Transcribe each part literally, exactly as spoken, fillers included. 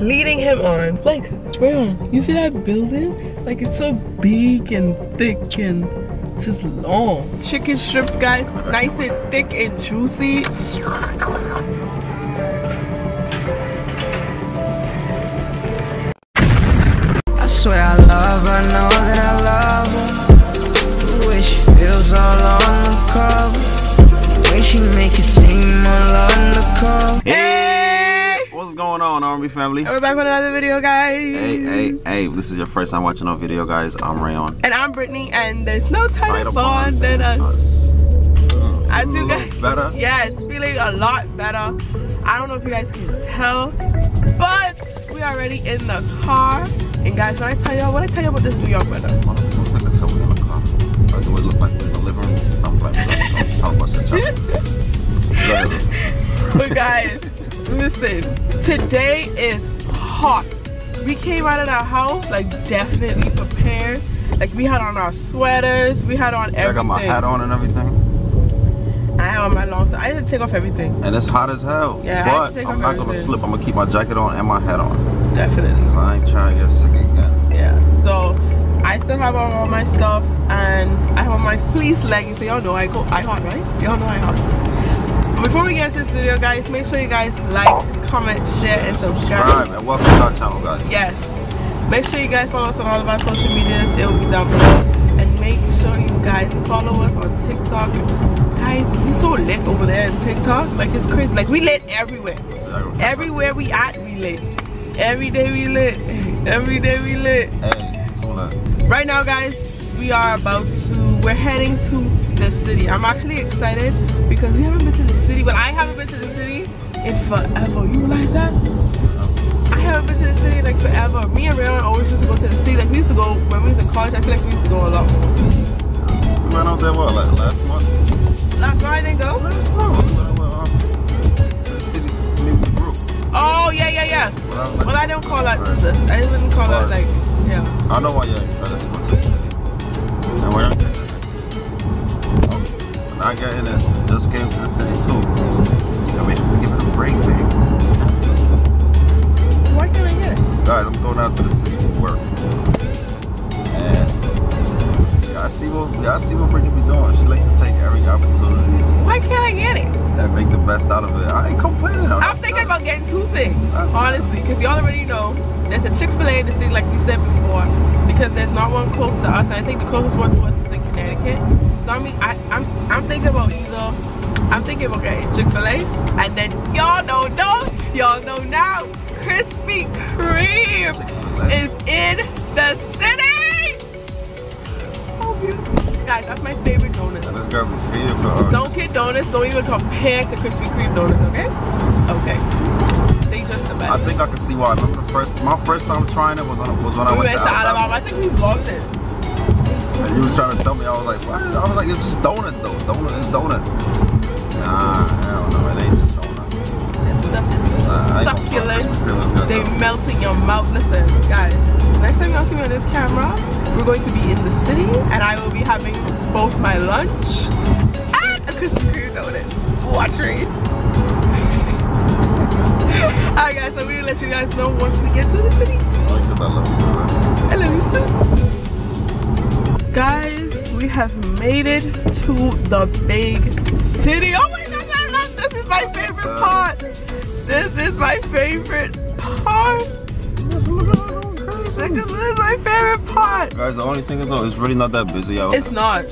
leading him on. Like, Rayon, you see that building? Like, it's so big and thick and just long. Chicken strips, guys, nice and thick and juicy. I swear I love her, know that I love her. Wish feels all on the cover. Way she make it seem all on the cover. Hey! What's going on, R and B family? And we're back with another video, guys. Hey, hey, hey, if this is your first time watching our video, guys, I'm Rayon. And I'm Brittany, and there's no title bond than us. us. Mm, As you guys, better. Yes, feeling a lot better. I don't know if you guys can tell, but we're already in the car. And guys, when I tell y'all, when I tell you about this New York weather. Honestly, it looks like a towel in the car. Or do it look like the living room? I'm like, don't talk about such. But guys, listen, today is hot. We came out of our house like definitely prepared. Like we had on our sweaters, we had on everything. I got my hat on and everything. I had on my long sleeve. I had to take off everything. And it's hot as hell. Yeah, but I had to take I'm off not everything. Gonna slip. I'm gonna keep my jacket on and my hat on. Definitely. Cause I ain't trying to get sick again. Yeah. So I still have on all my stuff and I have on my fleece leggings. So y'all know I go I hot, right? Y'all know I hot. Before we get into this video, guys, make sure you guys like, comment, share, and subscribe. Subscribe and welcome to our channel, guys. Yes. Make sure you guys follow us on all of our social medias. It will be down below. And make sure you guys follow us on TikTok. Guys, we so lit over there in TikTok. Like, it's crazy. Like, we lit everywhere. Everywhere we at, we lit. Every day we lit. Every day we lit. Hey, hold on. Right now, guys, we are about to, we're heading to the city. I'm actually excited because we haven't been to the city, but I haven't been to the city in forever. You realize that? I haven't been to the city like forever. Me and Rayon always used to go to the city. Like we used to go when we was in college. I feel like we used to go a lot more. We went out there what, like last month? Last month I didn't go? Last month. The city maybe broke. Oh yeah, yeah, yeah. Well, like, well I don't call that. Right. I wouldn't call that like, yeah. I know why you're excited to go to the city. And why I got in it, just came to the city too. I mean, give it a break, babe. Why can't I get it? Guys, I'm going out to the city to work. And y'all see what y'all see what Brittany be doing. She likes to take every opportunity. Why can't I get it? And make the best out of it. I ain't complaining. I'm, I'm thinking about getting two things, That's honestly, because y'all already know there's a Chick-fil-A in the city, like we said before, because there's not one close to us. And I think the closest one to us is in Connecticut. So I mean, I, I'm I'm thinking about either I'm thinking about okay, Chick-fil-A, and then y'all know, know y'all know now, Krispy Kreme is in the city. So beautiful, guys. That's my favorite donut. Let's grab some feeding. Dunkin' Donuts don't even compare to Krispy Kreme donuts. Okay? Okay. They just the best. I think I can see why. I remember the first my first time trying it was on was when we I went, went to Alabama. Alabama. I think we vlogged it. And you was trying to tell me, I was like, what? I was like, it's just donuts though. Donut is donut. Nah, I don't know. It ain't just donut. That stuff is uh, succulent. They melt in your mouth. Listen, guys, next time y'all see me on this camera, we're going to be in the city and I will be having both my lunch and a Krispy Kreme donut. Watch me. Alright guys, so we'll let you guys know once we get to the city. Oh, I love you. I love you too. Guys, we have made it to the big city. Oh my god, I love this. This is my favorite part. This is my favorite part. This is my favorite part. Guys, the only thing is, though, it's really not that busy out. It's not.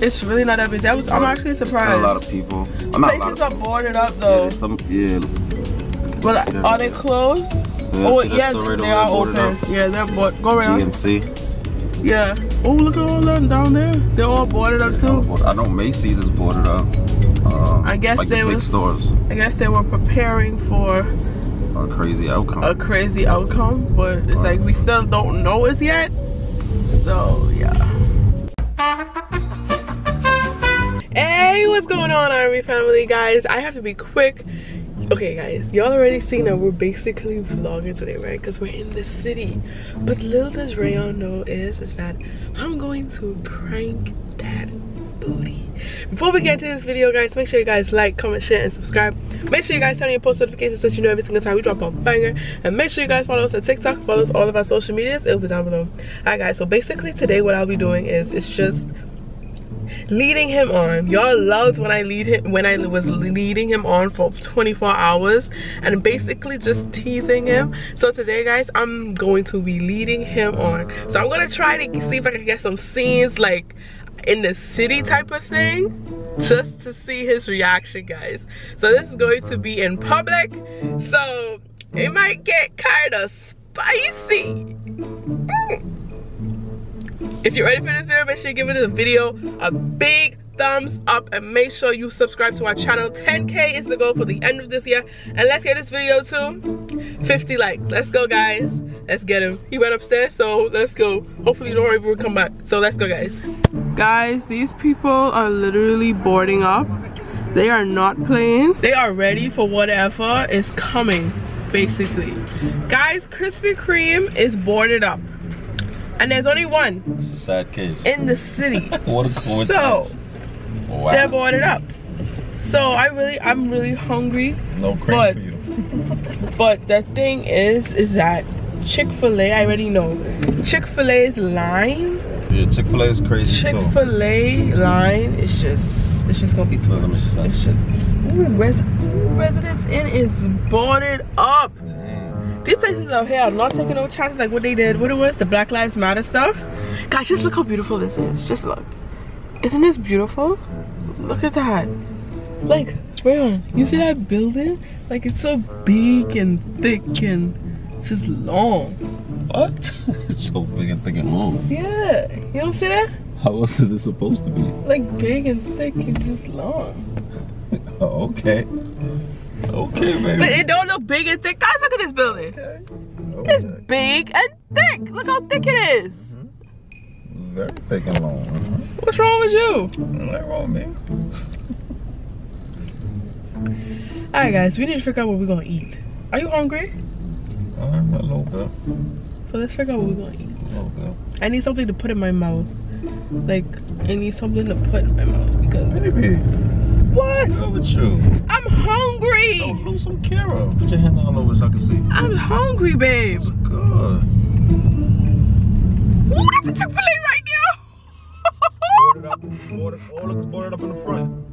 It's really not that busy. I was, I'm actually surprised. Not a lot of people. I'm not Places a lot of are boarded up though. Yeah, some, yeah. But yeah, are they closed? Yeah, oh yes, the they are open. Up. Yeah, they're boarded. Go around. G N C. Yeah. Oh, look at all them down there. They're all boarded up too. I know Macy's is boarded up. Uh, I guess like they the big was, stores. I guess they were preparing for a crazy outcome. A crazy outcome, but it's right. Like we still don't know it yet. So yeah. Hey, what's going on, R and B family, guys? I have to be quick. Okay guys, y'all already seen that we're basically vlogging today, right? Because we're in the city. But little does Rayon know is, is that I'm going to prank that booty. Before we get into this video, guys, make sure you guys like, comment, share, and subscribe. Make sure you guys turn on your post notifications so that you know every single time we drop a banger. And make sure you guys follow us on TikTok, follow us all of our social medias. It'll be down below. Alright, guys, so basically today what I'll be doing is it's just leading him on. Y'all loved when I lead him when I was leading him on for twenty-four hours and basically just teasing him. So today, guys, I'm going to be leading him on. So I'm gonna try to see if I can get some scenes like in the city type of thing, just to see his reaction, guys. So this is going to be in public, so it might get kind of spicy. If you're ready for this video, make sure you give this video a big thumbs up and make sure you subscribe to our channel. ten K is the goal for the end of this year. And let's get this video to fifty likes. Let's go, guys. Let's get him. He went upstairs, so let's go. Hopefully, don't worry, we'll come back. So let's go, guys. Guys, these people are literally boarding up. They are not playing. They are ready for whatever is coming, basically. Guys, Krispy Kreme is boarded up. And there's only one. It's a sad case. In the city. What a coincidence. So wow. They're boarded up. So I really, I'm really hungry. No crap for you. But the thing is, is that Chick-fil-A, I already know. Chick-fil-A's line. Yeah, Chick-fil-A is crazy. Chick-fil-A line is just, it's just gonna be too much. It's just, ooh, Res Residence Inn is boarded up. These places out here are not taking no chances, like what they did, what it was, the Black Lives Matter stuff. Guys, just look how beautiful this is. Just look. Isn't this beautiful? Look at that. Like, bro, you see that building? Like, it's so big and thick and just long. What? It's so big and thick and long. Yeah. You don't see that? How else is it supposed to be? Like, big and thick and just long. Okay. Okay, baby. But it don't look big and thick. Guys, look at this building. Okay. Okay. It's big and thick. Look how thick it is. Mm-hmm. Very thick and long. Mm-hmm. What's wrong with you? Nothing wrong with me. Alright, guys, we need to figure out what we're gonna eat. Are you hungry? I'm a little bit. So let's figure out what we're gonna eat. A little bit. I need something to put in my mouth. Like, I need something to put in my mouth because. Maybe. What? What's up with you? I'm hungry. Don't lose some care of. Put your hand on over so I can see. I'm hungry, babe. That's good. Ooh, that's a Chick-fil-A right there. Board it up. Board it, all looks boarded up in the front.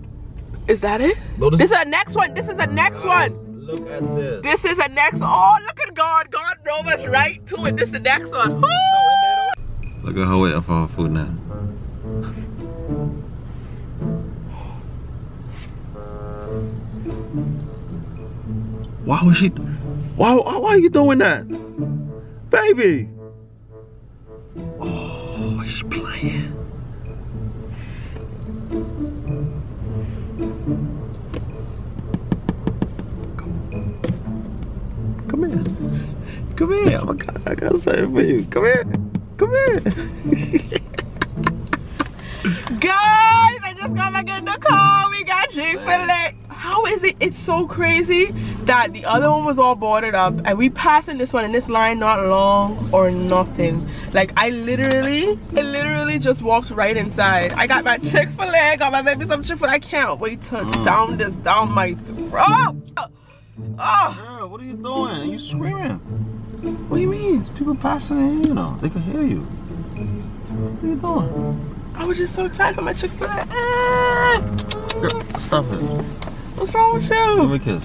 Is that it? No, this, this is the next one. This is the next guys, one. Look at this. This is the next one. Oh, look at God. God drove us right to it. This is the next one. Ooh. Look at her waiting for her food now. Why was she? Why, why? Why are you doing that, baby? Oh, she's playing. Come, come here, come here. Oh my God, I got something for you. Come here, come here. Guys, I just got back in the car. We got Chick-fil-A. How is it? It's so crazy that the other one was all boarded up and we passing this one and this line not long or nothing. Like I literally, I literally just walked right inside. I got my Chick-fil-A, I got my baby some Chick-fil-A. I can't wait to mm. down this down my throat. Oh. Girl, what are you doing? Are you screaming? What do you mean? There's people passing in here, you know. They can hear you. What are you doing? I was just so excited for my Chick-fil-A. Ah. Girl, stop it. What's wrong with you? Let me kiss.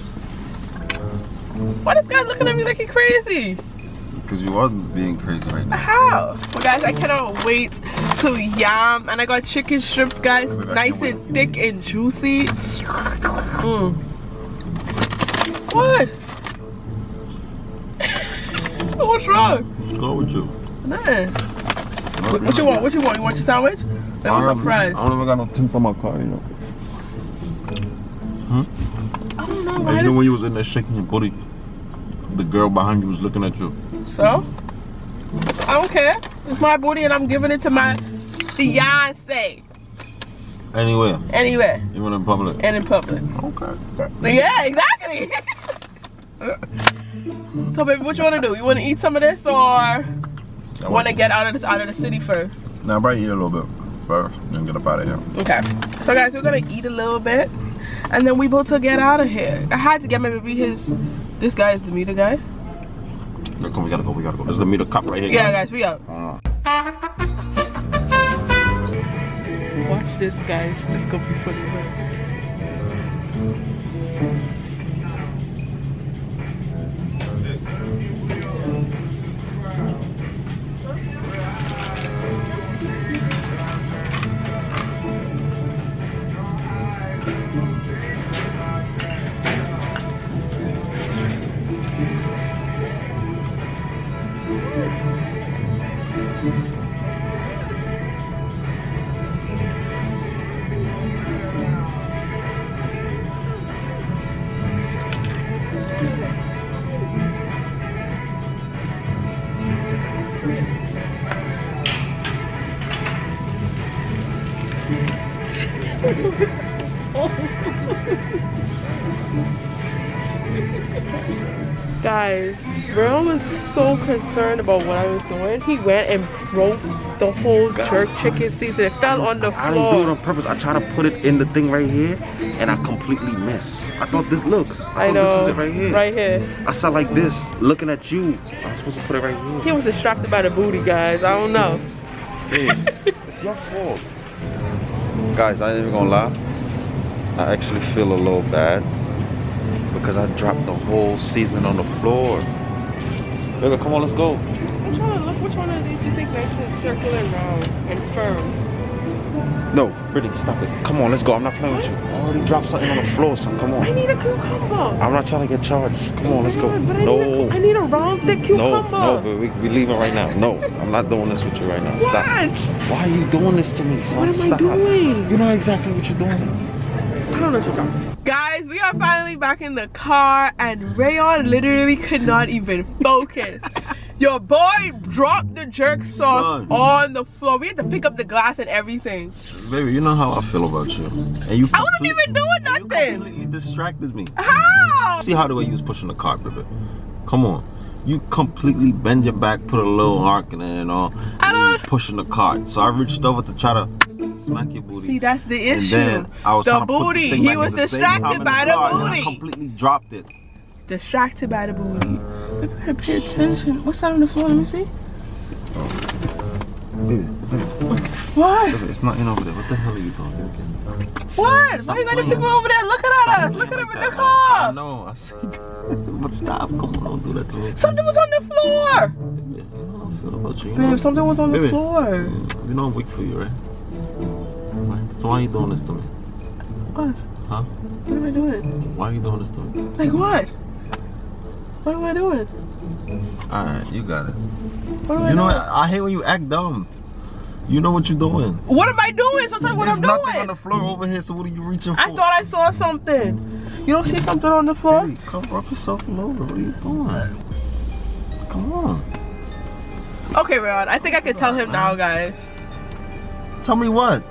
Why this guy looking at me like he crazy? Because you are being crazy right now. How? Well, guys, I cannot wait to yam. And I got chicken strips, guys. Nice and thick and juicy. Mm. What? What's wrong? What's wrong with you? Nothing. What, what you want? What you want? You want your sandwich? Let me have some fries. I don't even got no tins on my car, you know. Hmm? I don't know. Why you know when you was in there shaking your booty, the girl behind you was looking at you. So? I don't care. It's my booty and I'm giving it to my fiance. Anywhere? Anywhere. Even in public? And in public. Okay. Yeah, exactly. So baby, what you want to do? You want to eat some of this or want to get out of this out of the city first? Nah, I'll probably eat a little bit. first and get up out of here. Okay, so guys, we're gonna eat a little bit and then we about to get out of here. I had to get maybe his, this guy is the meter guy. Look, we gotta go, we gotta go. This is the meter cup right here. Yeah, guys, guys we out. Uh. Watch this, guys. This is gonna be funny, right? Guys, Rayon was so concerned about what I was doing. He went and broke the whole jerk chicken season. It fell on the floor. I didn't do it on purpose. I tried to put it in the thing right here, and I completely missed. I thought this, look. I, I know. This was it right here. Right here. I sat like this, looking at you. I was supposed to put it right here. He was distracted by the booty, guys. I don't know. Hey, it's your fault. Guys, I ain't even gonna lie. I actually feel a little bad, because I dropped the whole seasoning on the floor. Baby, come on, let's go. I'm trying to look which one of these you think makes it circular, round, and firm. No, pretty, stop it. Come on, let's go. I'm not playing what? with you. I already dropped something on the floor, son. Come on. I need a cucumber. I'm not trying to get charged. Come on, let's go. But I no. Need a, I need a round, thick cucumber. No, no, but we, we leaving right now. No, I'm not doing this with you right now. Stop. What? Why are you doing this to me, son? What am I stop. doing? You know exactly what you're doing. I don't know what you're talking about. Guys, we are finally back in the car and Rayon literally could not even focus. Your boy dropped the jerk sauce Son. on the floor. We had to pick up the glass and everything. Baby, you know how I feel about you. And you I wasn't even doing nothing. You completely distracted me. How? See how the way you was pushing the cart, baby. Come on. You completely bend your back, put a little arc in it and all. I don't... And pushing the cart. So I reached over to try to... smack your booty. See, that's the issue. And then I was the booty. The he was distracted by the, the booty. I completely dropped it. Distracted by the booty. You gotta pay attention. What's that on the floor? Let me see. Baby, baby. What? Baby, it's not in over there. What the hell are you doing? What? Why you got the people over there looking at us? Looking at the car. No, I see. But stop. Come on, don't do that to me. Something was on the floor. Baby, you know how I feel about you. Babe, something was on the floor. You know I'm weak for you, right? So why are you doing this to me? What? Huh? What am I doing? Why are you doing this to me? Like what? What am I doing? Alright, you got it. What am I doing? You know what? I hate when you act dumb. You know what you're doing. What am I doing? So tell me what I'm doing. There's nothing on the floor over here, so what are you reaching for? I thought I saw something. You don't see something on the floor? Hey, come rub yourself all over. What are you doing? Come on. Okay, Rayon. I think I can tell him now, guys. Tell me what?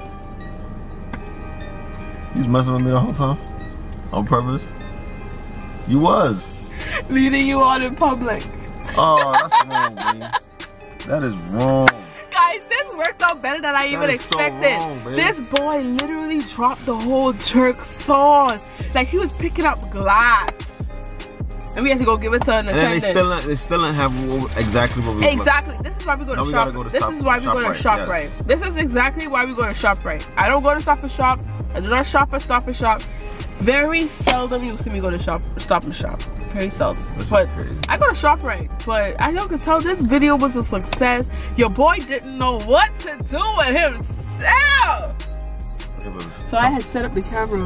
You was messing with me the whole time? On purpose? You was. Leading you on in public. Oh, that's wrong, man. That is wrong. Guys, this worked out better than I that even expected. So wrong, this boy literally dropped the whole jerk sauce. Like, he was picking up glass. And we had to go give it to an attendant. And then they still, they still didn't have exactly what we wanted. Exactly. This is why we go to ShopRite. This is why we go to ShopRite. This is exactly why we go to ShopRite. I don't go to Stop and Shop. I do not shop at Stop and Shop. Very seldom you see me go to shop, Stop and Shop. Very seldom. But I go to ShopRite. But as y'all can tell, this video was a success. Your boy didn't know what to do with himself. So I had set up the camera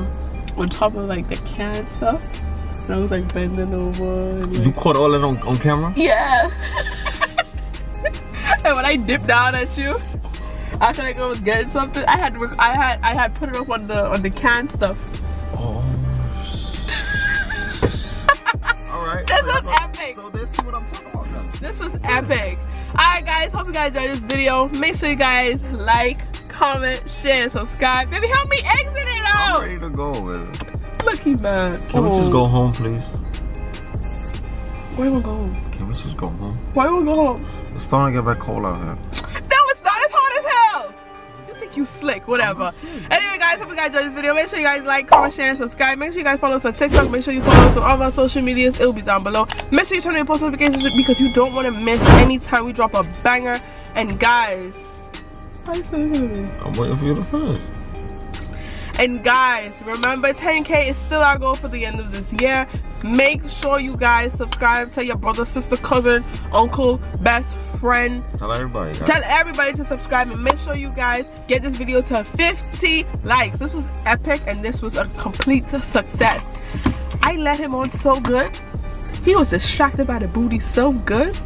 on top of like the canned stuff. And I was like bending over. And, like, you caught all that on, on camera? Yeah. And when I dipped down at you, after I was getting something, I had I had I had put it up on the on the canned stuff. Oh. Alright. This was epic. So this is what I'm talking about now. This was epic. Alright guys, hope you guys enjoyed this video. Make sure you guys like, comment, share, subscribe. Baby, help me exit it out. I'm ready to go with it. Lucky man. Can oh. we just go home, please? Why we go home? Can we just go home? Why we go home? It's starting to get back cold out here. slick, you slick, whatever. Anyway guys, hope you guys enjoyed this video. Make sure you guys like, comment, share, and subscribe. Make sure you guys follow us on TikTok. Make sure you follow us on all of our social medias. It'll be down below. Make sure you turn on your post notifications because you don't want to miss any time we drop a banger. And guys, how you saying this? I'm waiting for you to finish. And guys, remember ten K is still our goal for the end of this year. Make sure you guys subscribe. Tell your brother, sister, cousin, uncle, best friend. Tell everybody. Guys. Tell everybody to subscribe and make sure you guys get this video to fifty likes. This was epic and this was a complete success. I let him on so good. He was distracted by the booty so good.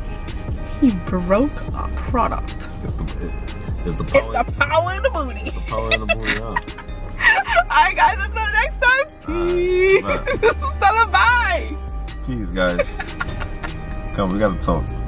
He broke a product. It's the, it's the, power, it's the power in the booty. It's the power in the booty, yeah. Alright guys, until next time, peace. Right, bye. Tell them bye. Peace guys. Come, we gotta talk.